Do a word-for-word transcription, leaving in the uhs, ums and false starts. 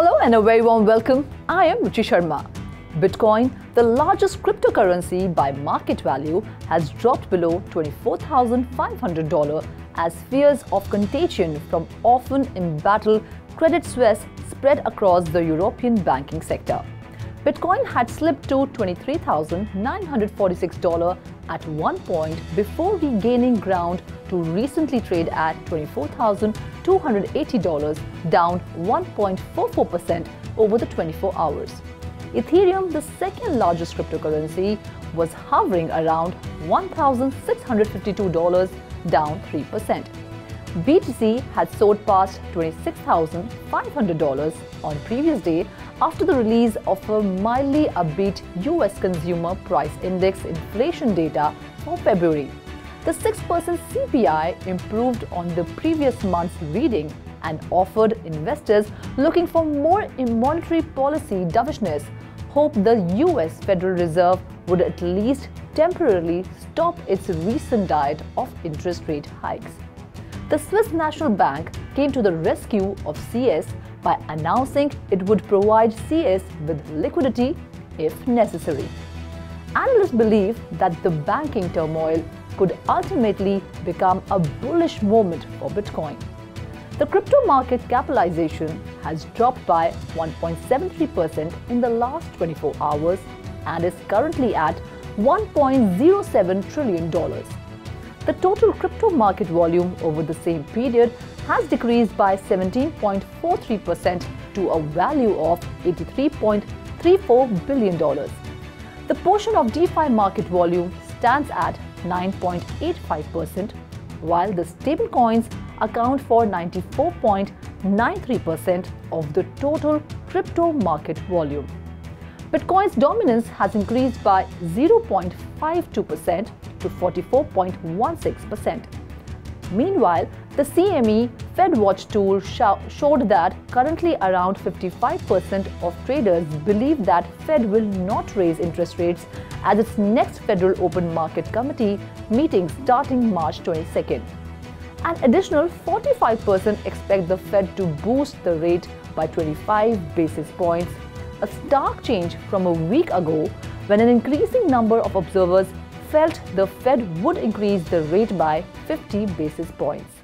Hello and a very warm welcome. I am Ruchi Sharma. Bitcoin, the largest cryptocurrency by market value, has dropped below twenty-four thousand five hundred dollars as fears of contagion from often embattled Credit Suisse spread across the European banking sector. Bitcoin had slipped to twenty-three thousand nine hundred forty-six dollars at one point before regaining ground to recently trade at twenty-four thousand two hundred eighty dollars, down one point four four percent over the twenty-four hours. Ethereum, the second largest cryptocurrency, was hovering around one thousand six hundred fifty-two dollars, down three percent. B T C had soared past twenty-six thousand five hundred dollars on previous day after the release of a mildly upbeat U S Consumer Price Index inflation data for February. The six percent C P I improved on the previous month's reading and offered investors looking for more monetary policy dovishness hope the U S Federal Reserve would at least temporarily stop its recent diet of interest rate hikes. The Swiss National Bank came to the rescue of C S by announcing it would provide C S with liquidity if necessary. Analysts believe that the banking turmoil could ultimately become a bullish moment for Bitcoin. The crypto market capitalization has dropped by one point seven three percent in the last twenty-four hours and is currently at one point zero seven trillion dollars. The total crypto market volume over the same period has decreased by seventeen point four three percent to a value of eighty-three point three four billion dollars. The portion of DeFi market volume stands at nine point eight five percent, while the stablecoins account for ninety-four point nine three percent of the total crypto market volume. Bitcoin's dominance has increased by zero point five two percent to forty-four point one six percent. Meanwhile, the C M E FedWatch tool sh showed that currently around fifty-five percent of traders believe that Fed will not raise interest rates at its next Federal Open Market Committee meeting starting March twenty-second. An additional forty-five percent expect the Fed to boost the rate by twenty-five basis points, a stark change from a week ago when an increasing number of observers felt the Fed would increase the rate by fifty basis points.